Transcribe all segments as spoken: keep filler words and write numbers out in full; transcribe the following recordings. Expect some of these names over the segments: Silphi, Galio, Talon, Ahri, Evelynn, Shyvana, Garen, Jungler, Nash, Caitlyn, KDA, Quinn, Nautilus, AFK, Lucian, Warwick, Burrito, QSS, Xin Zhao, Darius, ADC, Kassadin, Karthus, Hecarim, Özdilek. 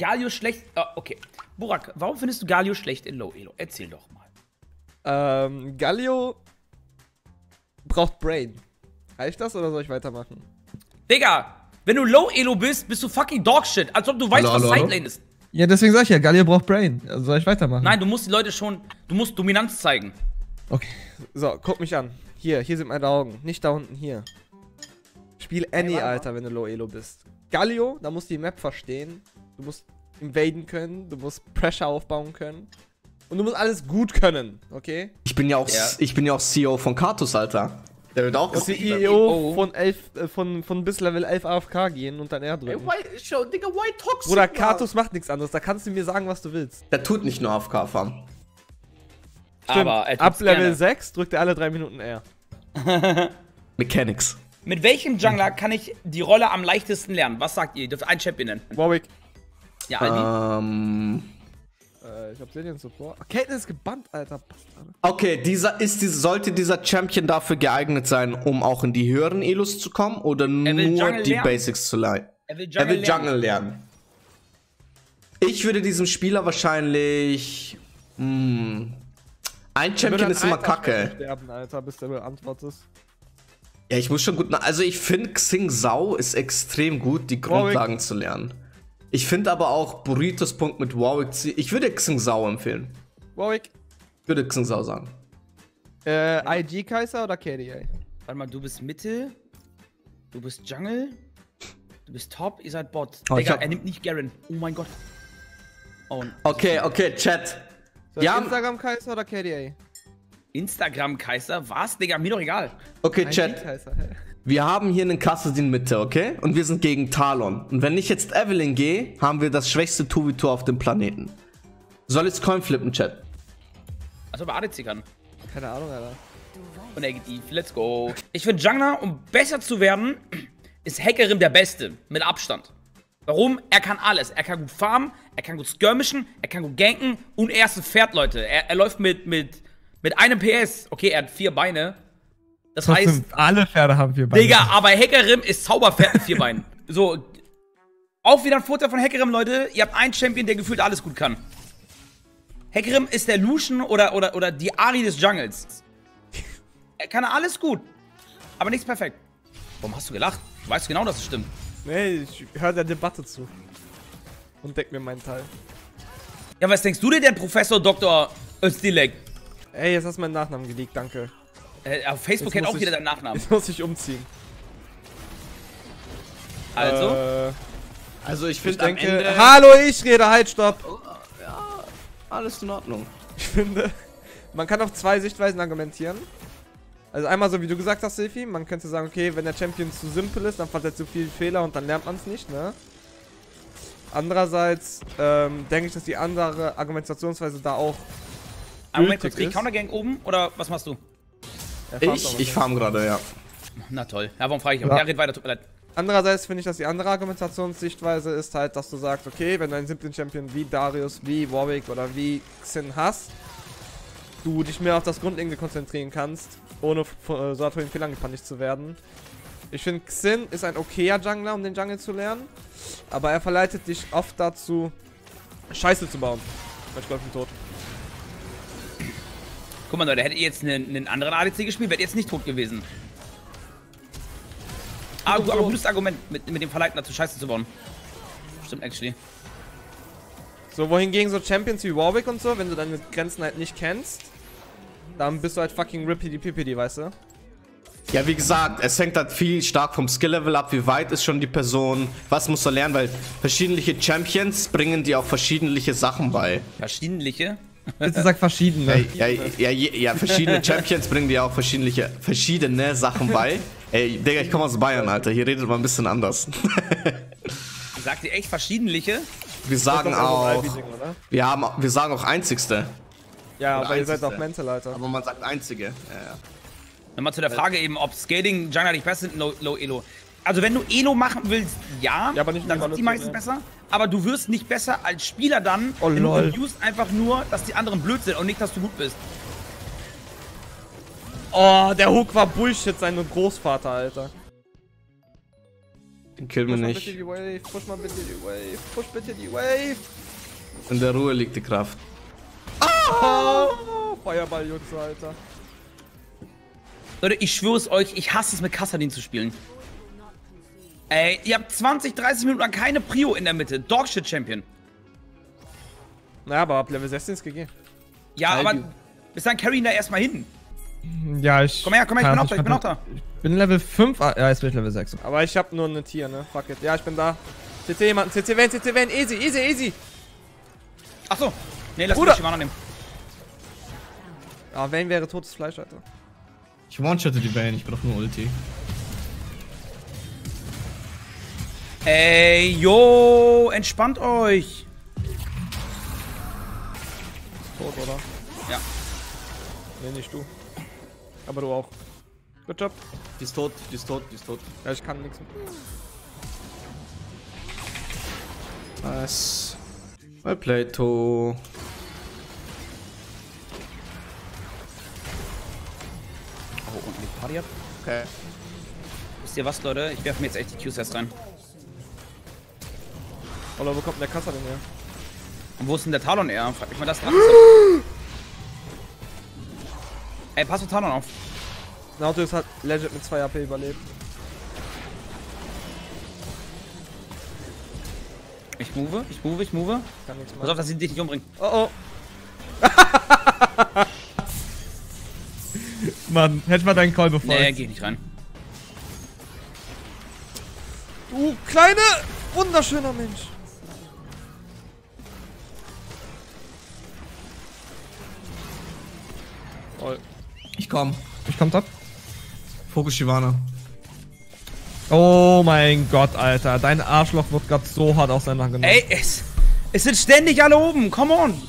Galio schlecht. Oh, okay. Burak, warum findest du Galio schlecht in Low Elo? Erzähl doch mal. Ähm, Galio braucht Brain. Reicht das oder soll ich weitermachen? Digga, wenn du Low Elo bist, bist du fucking Dogshit. Als ob du weißt, hallo, was hallo, Sidelane hallo? Ist. Ja, deswegen sag ich ja, Galio braucht Brain. Also soll ich weitermachen? Nein, du musst die Leute schon. Du musst Dominanz zeigen. Okay. So, guck mich an. Hier, hier sind meine Augen. Nicht da unten, hier. Spiel Annie, hey, Alter, wenn du Low Elo bist. Galio, da musst du die Map verstehen. Du musst invaden können. Du musst Pressure aufbauen können. Und du musst alles gut können, okay? Ich bin ja auch, ja. Ich bin ja auch C E O von Karthus, Alter. Der wird auch C E O von, äh, von, von bis Level elf A F K gehen und dann R drücken. Ey, why, show, Digga, why toxic? Oder Karthus macht nichts anderes, da kannst du mir sagen, was du willst. Der tut nicht nur A F K farmen. Aber ab Level gerne. sechs drückt er alle drei Minuten R. Mechanics. Mit welchem Jungler kann ich die Rolle am leichtesten lernen? Was sagt ihr? Ihr dürft einen Champion nennen. Warwick. Ja, Albi. Ähm... Äh, ich hab Silien Support. Caitlyn ist gebannt, Alter. Okay, dieser ist, sollte dieser Champion dafür geeignet sein, um auch in die höheren Elos zu kommen oder nur die lernen. Basics zu leihen? Er will Jungle, er will Jungle lernen. lernen. Ich würde diesem Spieler wahrscheinlich... Mh, ein Champion ist immer Alter kacke. Sterben, Alter, bis der beantwortest. Ja, ich muss schon gut... Also ich finde, Xin Zhao ist extrem gut, die Grundlagen Warwick. zu lernen. Ich finde aber auch Burritos Punkt mit Warwick. Ich würde Xin Zhao empfehlen. Warwick. Ich würde Xin Zhao sagen. Äh, I G Kaiser oder K D A? Warte mal, du bist Mitte, du bist Jungle, du bist Top, ihr seid Bot. Oh, Digga, hab... er nimmt nicht Garen. Oh mein Gott. Oh, okay, okay, Chat. So, ja, Instagram Kaiser oder K D A? Instagram Kaiser? Was? Digga, mir doch egal. Okay, I G Chat. Kaiser. Wir haben hier einen Kassadin Mitte, okay? Und wir sind gegen Talon. Und wenn ich jetzt Evelynn gehe, haben wir das schwächste zwei gegen zwei auf dem Planeten. Soll jetzt Coin flippen, Chat? Also bei A D C kann. Keine Ahnung, Alter. Und er geht tief. Let's go. Ich finde Jungler, um besser zu werden, ist Hecarim der Beste. Mit Abstand. Warum? Er kann alles. Er kann gut farmen, er kann gut skirmischen, er kann gut ganken und er ist ein Pferd, Leute. Er, er läuft mit, mit, mit einem P S. Okay, er hat vier Beine. Das trotzdem, heißt, alle Pferde haben vier Beine. Digga, aber Hecarim ist Zauberpferd mit vier Beinen. So, auch wieder ein Vorteil von Hecarim, Leute. Ihr habt einen Champion, der gefühlt alles gut kann. Hecarim ist der Lucian oder, oder, oder die Ahri des Jungles. Er kann alles gut, aber nichts perfekt. Warum hast du gelacht? Du weißt genau, dass es stimmt. Nee, ich höre der Debatte zu. Und deck mir meinen Teil. Ja, was denkst du dir denn, Professor Doktor Özdilek? Ey, jetzt hast du meinen Nachnamen geleakt, danke. Äh, auf Facebook kennt auch jeder deinen Nachnamen. Jetzt muss ich umziehen. Also? Äh, also ich finde am Ende... Hallo, ich rede, halt, stopp! Oh, ja, alles in Ordnung. Ich finde, man kann auf zwei Sichtweisen argumentieren. Also einmal so, wie du gesagt hast, Silfi, man könnte sagen, okay, wenn der Champion zu simpel ist, dann fällt er zu viele Fehler und dann lernt man es nicht, ne? Andererseits ähm, denke ich, dass die andere Argumentationsweise da auch... Argument kurz, krieg Countergang oben oder was machst du? Ich, ich farm gerade, ja. Na toll. Ja, warum frage ich auch? Ja, ja red weiter, tut mir leid. Andererseits finde ich, dass die andere Argumentationssichtweise ist halt, dass du sagst, okay, wenn du einen siebten Champion wie Darius, wie Warwick oder wie Xin hast, du dich mehr auf das Grundlegende konzentrieren kannst, ohne äh, so von den Fehlern gepeinigt zu werden. Ich finde, Xin ist ein okayer Jungler, um den Jungle zu lernen, aber er verleitet dich oft dazu, Scheiße zu bauen. Ich glaube, ich bin tot. Guck mal, Leute, hättet ihr jetzt einen, einen anderen A D C gespielt, wärt ihr jetzt nicht tot gewesen. Ah, aber ein gutes Argument, mit, mit dem Verleiten dazu Scheiße zu bauen. Stimmt, actually. So, wohingegen so Champions wie Warwick und so, wenn du deine Grenzen halt nicht kennst, dann bist du halt fucking rippidi-pippidi, weißt du? Ja, wie gesagt, es hängt halt viel stark vom Skill-Level ab, wie weit ist schon die Person, was muss er lernen, weil verschiedene Champions bringen dir auch verschiedene Sachen bei. Verschiedene? Bitte sag verschiedene. Ja, ja, ja, ja, ja, verschiedene Champions bringen dir auch verschiedene, verschiedene Sachen bei. Ey, Digga, ich komme aus Bayern, Alter. Hier redet man ein bisschen anders. Sagt ihr echt verschiedenliche? Wir sagen auch, wir, haben, wir sagen auch einzigste. Ja, aber einzigste. Ihr seid auch Mental, Alter. Aber man sagt einzige. Ja, ja. Nochmal zu der Frage eben, ob Skating, Jungler nicht besser sind, Low, Low Elo. Also wenn du Elo machen willst, ja, ja aber nicht dann sind die meistens besser. Aber du wirst nicht besser als Spieler dann. Oh, wenn lol. Du used einfach nur, dass die anderen blöd sind und nicht, dass du gut bist. Oh, der Hook war Bullshit, sein Großvater, Alter. Kill mich nicht. Push mal bitte die Wave, push mal bitte die Wave, push bitte die Wave. In der Ruhe liegt die Kraft. Ah! Oh, Feuerball, Jutsu, Alter. Leute, ich schwöre es euch, ich hasse es mit Kassadin zu spielen. Ey, ihr habt zwanzig, dreißig Minuten lang keine Prio in der Mitte. Dogshit Champion. Na, aber ab Level sechzehn ist G G. Ja, aber bis dann carry ihn da erstmal hin. Ja, ich. Komm her, komm her, ich bin auch da, ich bin auch da. Ich bin Level fünf, ja, jetzt bin ich Level sechs. Aber ich hab nur eine Tier, ne? Fuck it. Ja, ich bin da. C C jemanden, C C Van, C C Van, easy, easy, easy. Achso. Nee, lass mich Shyvana nehmen. Ah, Van wäre totes Fleisch, Alter. Ich one-shotte die Van, ich brauch nur Ulti. Ey, yo, entspannt euch. Tot, oder? Ja. Nee, nicht du. Aber du auch. Good job. Die ist tot, die ist tot, die ist tot. Ja, ich kann nichts mehr. Nice. Well played, to. Oh, und mit Party ab? Okay. Wisst ihr was, Leute? Ich werfe mir jetzt echt die Q S S rein. Oder wo kommt denn der Kassadin denn her? Und wo ist denn der Talon her? Frag mich mal das nach. Ey, pass auf Talon auf. Nautilus hat legit mit zwei A P überlebt. Ich move, ich move, ich move. Ich kann nichts machen. Pass auf, dass sie dich nicht umbringen. Oh oh. Mann, hätte mal deinen Call befolgt. Nee, geh nicht rein. Du kleine, wunderschöner Mensch. Oh. Ich komm. Ich komm top. Fokus Shyvana. Oh mein Gott, Alter. Dein Arschloch wird gerade so hart auseinandergenommen. Ey, es, es sind ständig alle oben. Come on.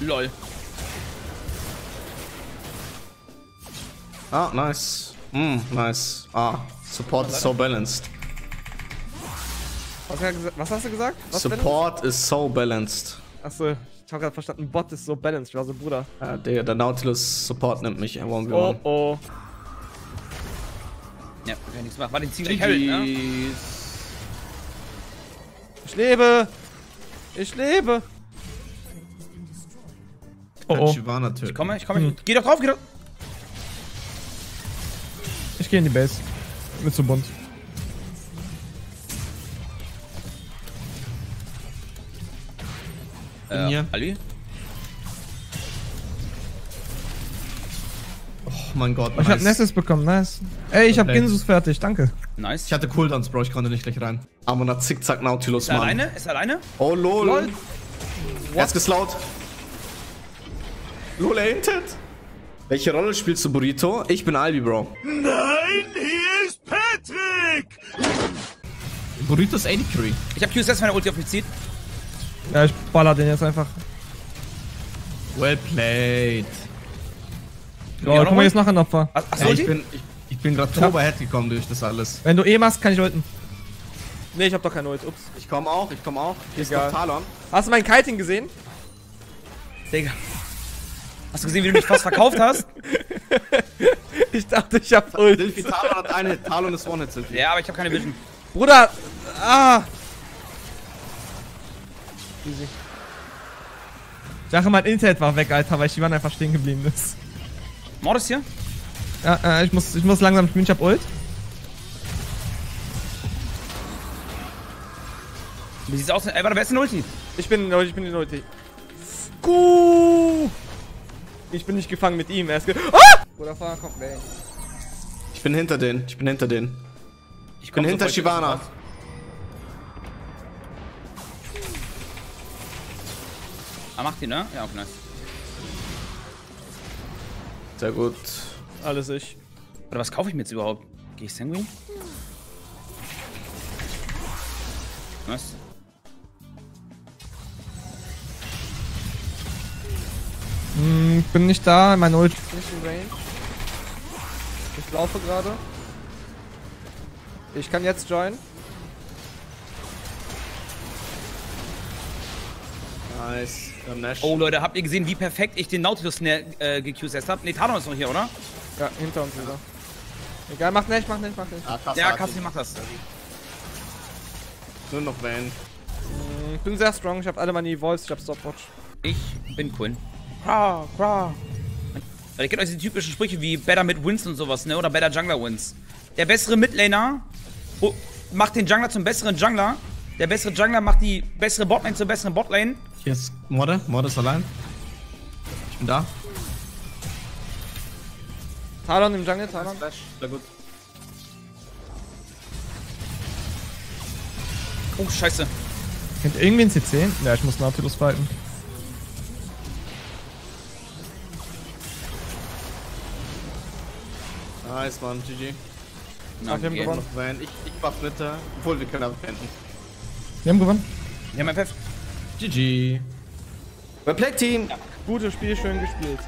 Lol. Ah, nice. Mm, nice. Ah, support is so balanced. Was, was hast du gesagt? Was support balanced? Is so balanced. Achso. Ich hab grad verstanden, Bot ist so balanced, also Bruder. Ja, der, der Nautilus Support nimmt mich, er won't be one. Oh oh. Ja, kann nichts machen. War den ziehen gleich Harry, ne? Ich lebe! Ich lebe! Oh oh. Ich komme, ich komme. Hm. Geh doch drauf, geh doch. Ich geh in die Base. Mit zum Bund. Äh, Ali? Oh mein Gott, nice. Ich hab Nessus bekommen, nice. Ey, ich hab Ginsus fertig, danke. Nice. Ich hatte Cooldowns, Bro, ich konnte nicht gleich rein. Amon hat Zickzack Nautilus, Mann. Ist er alleine? Ist er alleine? Oh, lol. lol. Er ist geslaut. Lol, er hintet. Welche Rolle spielst du, Burrito? Ich bin Albi, Bro. Nein, hier ist Patrick! Burrito ist A D C. Ich hab Q S S, wenn er Ulti auf mich zieht. Ja, ich baller den jetzt einfach. Well played. Ja, guck mal, jetzt noch ein Opfer. Ach, ach, ja, ich bin, ich, ich bin gerade Turbo-Head gekommen durch das alles. Wenn du eh machst, kann ich ulten. Ne, ich hab doch keine Ult. Ups. Ich komm auch, ich komm auch. Hier ist noch Talon. Hast du mein Kiting gesehen? Digga. Hast du gesehen, wie du mich fast verkauft hast? Ich dachte, ich hab Ult. Silphi, Talon hat eine Hit. Talon ist one Hit, Silphi. Ja, aber ich hab keine Vision. Bruder! Ah! Easy. Ich dachte, mein Internet war weg, Alter, weil Shyvana einfach stehen geblieben ist. Mord ist hier? Ja, äh, ich muss, ich muss langsam spielen, ich hab Ult. Wie sieht's aus? Ey, warte, wer ist denn Ulti? Ich bin in Ulti, ich bin in Ulti. Skuuuuh! Ich bin nicht gefangen mit ihm, er ist ge... Ah! Bruder, fahr, komm, ey. Ich bin hinter denen, ich bin hinter denen. Ich bin hinter Shyvana. Ah, macht die, ne? Ja, okay, nice. Sehr gut. Alles ich. Oder was kaufe ich mir jetzt überhaupt? Gehe ich Sanguine? Nice. Hm, ich bin nicht da, mein Ult. Ich laufe gerade. Ich kann jetzt joinen. Nice. Ja, Nash. Oh Leute, habt ihr gesehen, wie perfekt ich den Nautilus äh, geQSS hab? Ne, Talon ist noch hier, oder? Ja, hinter uns wieder. Egal, macht nicht, macht nicht, macht nicht. Ah, ja, Kassadin macht das. Nur noch Van. Ich bin sehr strong, ich habe alle meine Evolves, ich habe Stopwatch. Ich bin Quinn. Kra, kra. Ihr kennt euch die typischen Sprüche wie Better Mid Wins und sowas, ne? Oder Better Jungler Wins. Der bessere Midlaner macht den Jungler zum besseren Jungler. Der bessere Jungler macht die bessere Botlane zur besseren Botlane. Hier ist Morde, Morde ist allein. Ich bin da. Talon im Jungle, Talon. Sehr gut. Oh, scheiße. Kennt irgendwie ein C zehn? Ja, ich muss Nautilus fighten. Nice, Mann, G G. Ach, wir haben gewonnen. Van. Ich, ich mach Ritter, obwohl wir können aber finden. Wir haben gewonnen. Wir haben F F. G G. Bei Black Team. Ja. Gutes Spiel, schön gespielt.